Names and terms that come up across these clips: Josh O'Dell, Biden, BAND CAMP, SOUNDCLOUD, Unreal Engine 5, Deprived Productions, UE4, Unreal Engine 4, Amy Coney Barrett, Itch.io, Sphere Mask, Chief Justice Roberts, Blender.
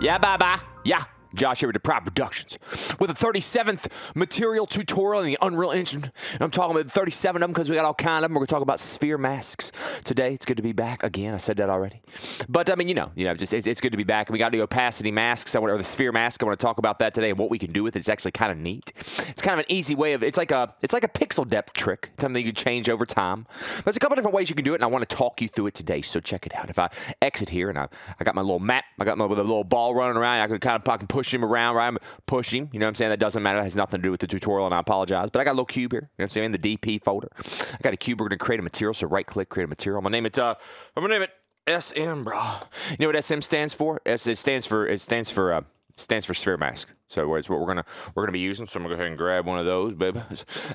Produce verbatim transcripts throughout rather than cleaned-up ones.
Yeah, Baba. Yeah. Josh here with Deprived Productions with the thirty-seventh material tutorial in the Unreal Engine. And I'm talking about thirty-seven of them because we got all kind of them. We're going to talk about sphere masks today. It's good to be back again. I said that already, but I mean, you know, you know, just it's, it's good to be back. And we got the opacity masks. I want or the sphere mask. I want to talk about that today and what we can do with it. It's actually kind of neat. It's kind of an easy way of it's like a it's like a pixel depth trick. Something you can change over time. There's a couple different ways you can do it, and I want to talk you through it today. So check it out. If I exit here and I I got my little map, I got my with a little ball running around. I can kind of I can push. Push him around, right? I'm pushing him. You know what I'm saying? That doesn't matter. That has nothing to do with the tutorial, and I apologize. But I got a little cube here. You know what I'm saying? In the D P folder. I got a cube. We're going to create a material. So right-click, create a material. I'm going to name it, uh, I'm going to name it S M, bro. You know what S M stands for? S it stands for, it stands for, uh, stands for sphere mask. So it's what we're gonna we're gonna be using. So I'm gonna go ahead and grab one of those, baby.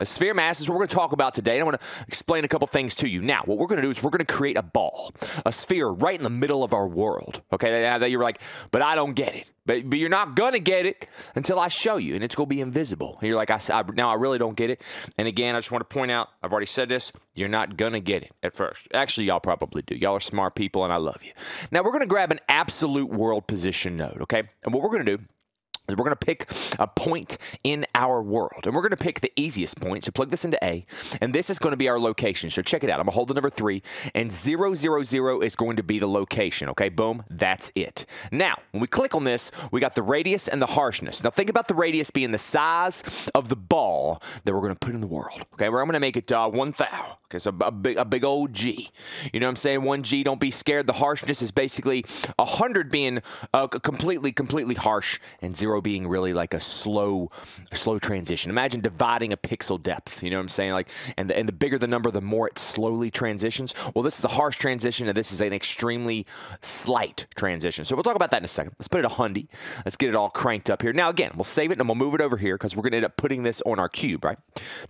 A sphere mask is what we're gonna talk about today. I want to explain a couple things to you. Now, what we're gonna do is we're gonna create a ball, a sphere right in the middle of our world. Okay, that you're like, but I don't get it. But but you're not gonna get it until I show you, and it's gonna be invisible. And you're like, I, I now I really don't get it. And again, I just want to point out, I've already said this. You're not gonna get it at first. Actually, y'all probably do. Y'all are smart people, and I love you. Now we're gonna grab an absolute world position node. Okay, and what we're gonna do. We're going to pick a point in our world, and we're going to pick the easiest point. So plug this into A, and this is going to be our location. So check it out. I'm going to hold the number three, and zero, zero, zero is going to be the location. Okay, boom, that's it. Now, when we click on this, we got the radius and the harshness. Now, think about the radius being the size of the ball that we're going to put in the world. Okay, where I'm going to make it uh, one thou. Okay, so a big, a big old G. You know what I'm saying? One G, don't be scared. The harshness is basically one hundred being uh, completely, completely harsh, and zero being really like a slow a slow transition. Imagine dividing a pixel depth, you know what I'm saying? Like, and the, and the bigger the number, the more it slowly transitions. Well, this is a harsh transition, and this is an extremely slight transition. So we'll talk about that in a second. Let's put it a hundy. Let's get it all cranked up here. Now, again, we'll save it, and we'll move it over here because we're going to end up putting this on our cube, right?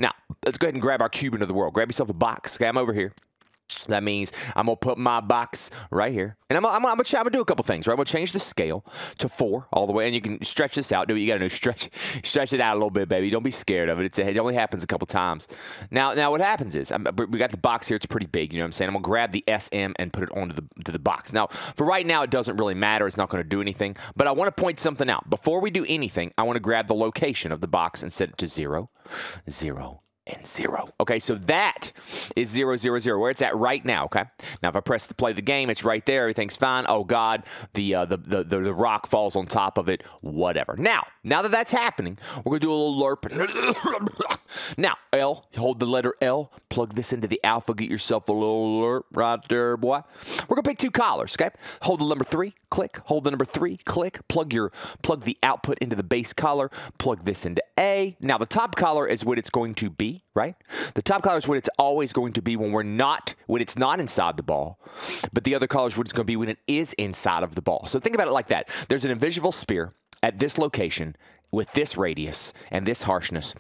Now, let's go ahead and grab our cube into the world. Grab yourself a box. Okay, I'm over here. That means I'm going to put my box right here. And I'm, I'm, I'm going to do a couple things, right? I'm going to change the scale to four all the way. And you can stretch this out. Do what you got to do. Stretch, stretch it out a little bit, baby. Don't be scared of it. It's, it only happens a couple times. Now, now what happens is I'm, we got the box here. It's pretty big. You know what I'm saying? I'm going to grab the S M and put it onto the, to the box. Now, for right now, it doesn't really matter. It's not going to do anything. But I want to point something out. Before we do anything, I want to grab the location of the box and set it to zero, zero. And zero. Okay, so that is zero, zero, zero, where it's at right now. Okay, now if I press the play the game, it's right there. Everything's fine. Oh God, the uh, the, the the the rock falls on top of it. Whatever. Now, now that that's happening, we're gonna do a little lerp. Now, L, hold the letter L. Plug this into the alpha. Get yourself a little lerp right there, boy. We're gonna pick two collars. Okay, hold the number three. Click. Hold the number three. Click. Plug your plug the output into the base collar. Plug this into A. Now the top collar is what it's going to be. Right? The top collar is what it's always going to be when we're not, when it's not inside the ball, but the other collar is what it's going to be when it is inside of the ball. So think about it like that. There's an invisible sphere at this location with this radius and this harshness.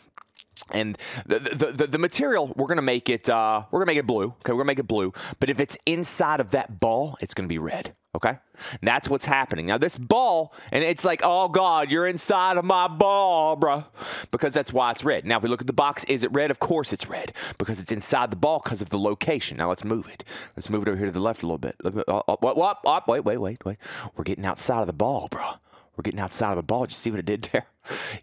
And the, the, the, the material, we're going to make it, uh, we're going to make it blue. Okay, we're going to make it blue. But if it's inside of that ball, it's going to be red. Okay? And that's what's happening. Now, this ball, and it's like, oh, God, you're inside of my ball, bruh. Because that's why it's red. Now, if we look at the box, is it red? Of course it's red. Because it's inside the ball because of the location. Now, let's move it. Let's move it over here to the left a little bit. Oh, oh, oh, oh, wait, wait, wait, wait. We're getting outside of the ball, bruh. We're getting outside of the ball. Did you see what it did there?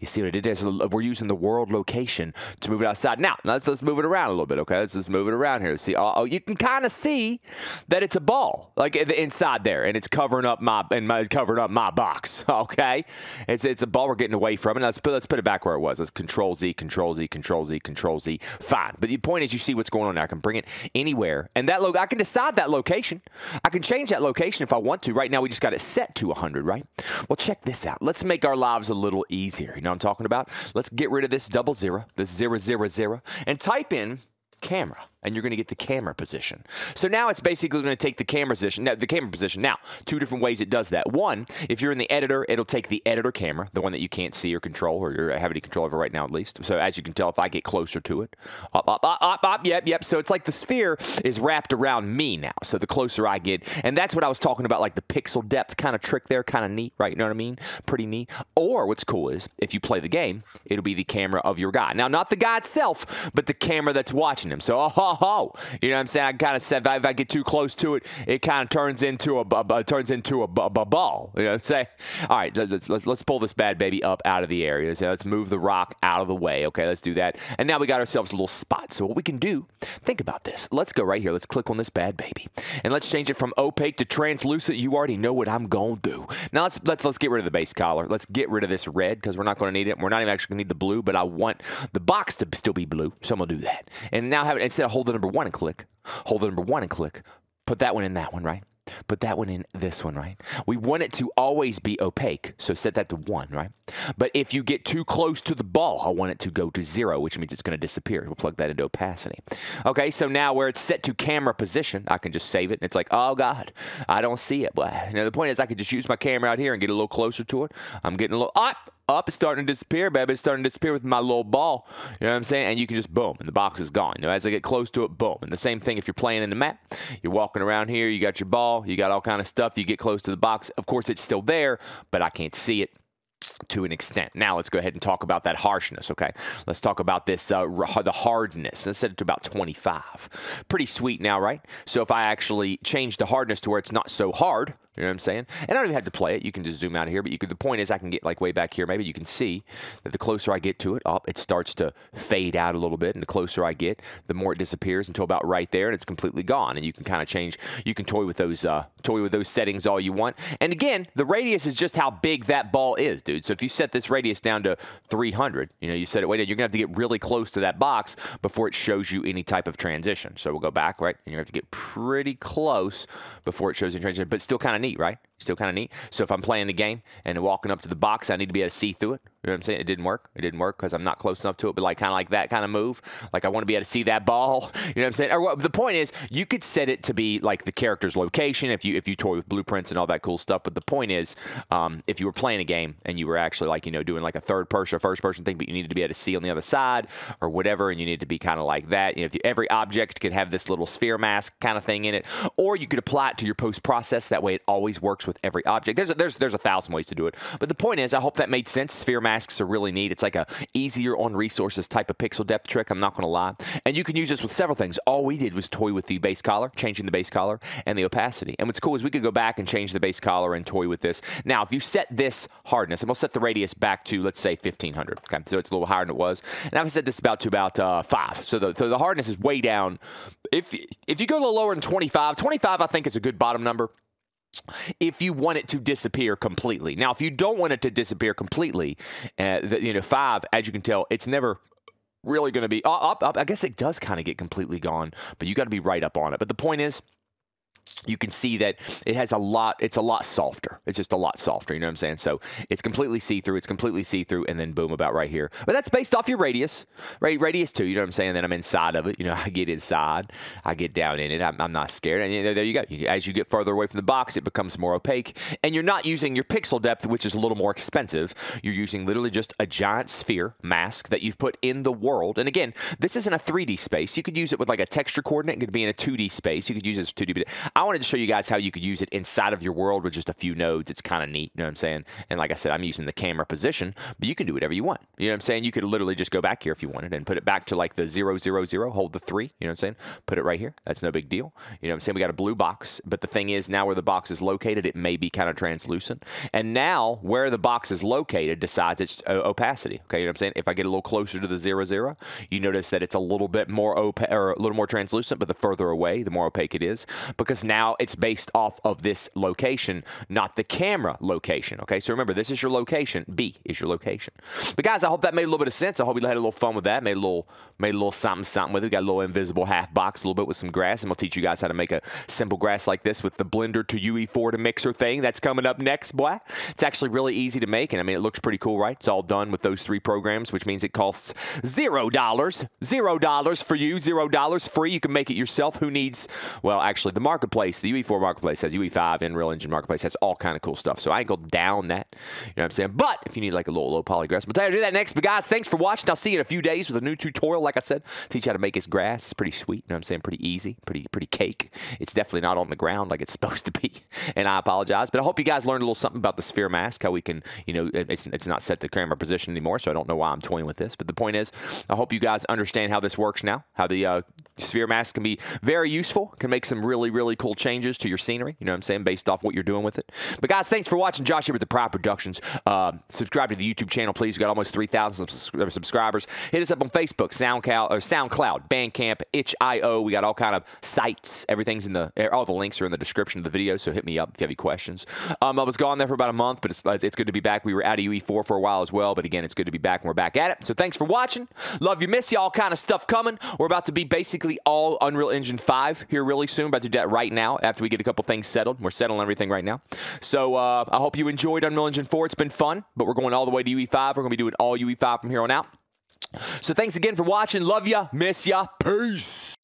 You see what it did there? So we're using the world location to move it outside. Now, let's, let's move it around a little bit, okay? Let's just move it around here. See, uh-oh, you can kind of see that it's a ball, like inside there, and it's covering up my and my covering up my box, okay? It's it's a ball we're getting away from, and let's put, let's put it back where it was. Let's Control Z, Control Z, Control Z, Control Z. Fine. But the point is, you see what's going on there. I can bring it anywhere, and that lo I can decide that location. I can change that location if I want to. Right now, we just got it set to one hundred, right? Well, check this out. Let's make our lives a little easier. Here. You know what I'm talking about? Let's get rid of this double zero, this zero, zero, zero, and type in camera, and you're going to get the camera position. So now it's basically going to take the camera position, the camera position. Now, two different ways it does that. One, if you're in the editor, it'll take the editor camera, the one that you can't see or control, or you have any control over right now at least. So as you can tell, if I get closer to it, up, up, up, up, up, yep, yep. So it's like the sphere is wrapped around me now. So the closer I get, and that's what I was talking about, like the pixel depth kind of trick there, kind of neat, right? You know what I mean? Pretty neat. Or what's cool is, if you play the game, it'll be the camera of your guy. Now, not the guy itself, but the camera that's watching him. So, aha. ho ho. You know what I'm saying? I kind of said if I get too close to it, it kind of turns into a uh, turns into a b b ball. You know what I'm saying? All right, let's, let's let's pull this bad baby up out of the area. So let's move the rock out of the way. Okay, let's do that. And now we got ourselves a little spot. So what we can do? Think about this. Let's go right here. Let's click on this bad baby, and let's change it from opaque to translucent. You already know what I'm gonna do. Now let's let's let's get rid of the base color. Let's get rid of this red because we're not going to need it. We're not even actually going to need the blue, but I want the box to still be blue, so I'm gonna do that. And now have it instead of hold the number one and click, hold the number one and click. Put that one in that one, right? Put that one in this one, right? We want it to always be opaque, so set that to one, right? But if you get too close to the ball, I want it to go to zero, which means it's going to disappear. We'll plug that into opacity. Okay, so now where it's set to camera position, I can just save it, and it's like, oh, God, I don't see it. But now the point is I could just use my camera out here and get a little closer to it. I'm getting a little up. Up, it's starting to disappear, baby. It's starting to disappear with my little ball. You know what I'm saying? And you can just boom, and the box is gone. You know, as I get close to it, boom. And the same thing if you're playing in the map. You're walking around here. You got your ball. You got all kind of stuff. You get close to the box. Of course, it's still there, but I can't see it to an extent. Now let's go ahead and talk about that harshness, okay? Let's talk about this, uh, the hardness. Let's set it to about twenty-five. Pretty sweet now, right? So if I actually change the hardness to where it's not so hard, you know what I'm saying? And I don't even have to play it. You can just zoom out of here, but you could, the point is I can get like way back here. Maybe you can see that the closer I get to it, oh, it starts to fade out a little bit, and the closer I get, the more it disappears until about right there, and it's completely gone. And you can kind of change, you can toy with those uh, toy with those settings all you want. And again, the radius is just how big that ball is, dude. So if you set this radius down to three hundred, you know, you set it way down, you're going to have to get really close to that box before it shows you any type of transition. So we'll go back, right? And you have to get pretty close before it shows you transition, but still kind of neat, right? Still kind of neat. So if I'm playing the game and walking up to the box, I need to be able to see through it. You know what I'm saying? It didn't work. It didn't work because I'm not close enough to it, but like kind of like that kind of move. Like I want to be able to see that ball. You know what I'm saying? Or what, the point is you could set it to be like the character's location if you if you toy with blueprints and all that cool stuff. But the point is um, if you were playing a game and you were actually like, you know, doing like a third person or first person thing, but you needed to be able to see on the other side or whatever, and you need to be kind of like that. You know, if you, every object could have this little sphere mask kind of thing in it, or you could apply it to your post process. That way it always works with every object. There's a, there's there's a thousand ways to do it. But the point is, I hope that made sense. Sphere masks are really neat. It's like a easier on resources type of pixel depth trick. I'm not going to lie. And you can use this with several things. All we did was toy with the base color, changing the base color and the opacity. And what's cool is we could go back and change the base color and toy with this. Now, if you set this hardness, and we'll set the radius back to, let's say, fifteen hundred. Okay, so it's a little higher than it was. And I've set this about to about uh, five. So the, so the hardness is way down. If if you go a little lower than twenty-five, twenty-five I think is a good bottom number. If you want it to disappear completely. Now, if you don't want it to disappear completely, uh, the, you know, five, as you can tell, it's never really going to be up, up. I guess it does kind of get completely gone, but you got to be right up on it. But the point is, you can see that it has a lot, it's a lot softer. It's just a lot softer, you know what I'm saying? So it's completely see-through, it's completely see-through, and then boom, about right here. But that's based off your radius, right? Radius two, you know what I'm saying? Then I'm inside of it, you know, I get inside, I get down in it, I'm, I'm not scared. And you know, there you go. As you get further away from the box, it becomes more opaque, and you're not using your pixel depth, which is a little more expensive. You're using literally just a giant sphere mask that you've put in the world. And again, this isn't a three D space. You could use it with like a texture coordinate. It could be in a two D space. You could use this two D, but I wanted to show you guys how you could use it inside of your world with just a few nodes. It's kind of neat, you know what I'm saying? And like I said, I'm using the camera position, but you can do whatever you want. You know what I'm saying? You could literally just go back here if you wanted and put it back to like the zero, zero, zero, hold the three, you know what I'm saying? Put it right here. That's no big deal. You know what I'm saying? We got a blue box, but the thing is now where the box is located, it may be kind of translucent. And now where the box is located decides its opacity, okay? You know what I'm saying? If I get a little closer to the zero, zero, you notice that it's a little bit more opaque or a little more translucent, but the further away, the more opaque it is, because now it's based off of this location, not the camera location, okay? So remember, this is your location. B is your location. But guys, I hope that made a little bit of sense. I hope you had a little fun with that, made a little made a little something, something with it. We got a little invisible half box, a little bit with some grass, and we'll teach you guys how to make a simple grass like this with the Blender to U E four to Mixer thing. That's coming up next, boy. It's actually really easy to make, and I mean, it looks pretty cool, right? It's all done with those three programs, which means it costs zero dollars. Zero dollars for you, zero dollars free. You can make it yourself. Who needs, well, actually, the marketplace marketplace, the U E four marketplace has U E five, Unreal Engine marketplace has all kind of cool stuff. So I ain't go down that, you know what I'm saying? But if you need like a little low poly grass, we'll tell you to do that next. But guys, thanks for watching. I'll see you in a few days with a new tutorial. Like I said, teach you how to make this grass. It's pretty sweet, you know what I'm saying? Pretty easy, pretty pretty cake. It's definitely not on the ground like it's supposed to be, and I apologize. But I hope you guys learned a little something about the Sphere Mask, how we can, you know, it's, it's not set to camera position anymore, so I don't know why I'm toying with this. But the point is, I hope you guys understand how this works now, how the uh, Sphere Mask can be very useful, can make some really, really cool changes to your scenery, you know what I'm saying, based off what you're doing with it. But guys, thanks for watching. Josh here with Deprived Productions. Uh, subscribe to the YouTube channel, please. We've got almost three thousand subs subscribers. Hit us up on Facebook, SoundCloud, or SoundCloud, Bandcamp, itch dot i o. We got all kind of sites. Everything's in the, all the links are in the description of the video, so hit me up if you have any questions. Um, I was gone there for about a month, but it's, it's good to be back. We were out of U E four for a while as well, but again, it's good to be back and we're back at it. So thanks for watching. Love you, miss you, all kind of stuff coming. We're about to be basically all Unreal Engine five here really soon. About to do that right now after we get a couple things settled. We're settling everything right now. So uh, I hope you enjoyed Unreal Engine four. It's been fun, but we're going all the way to U E five. We're going to be doing all U E five from here on out. So thanks again for watching. Love ya, miss ya, peace.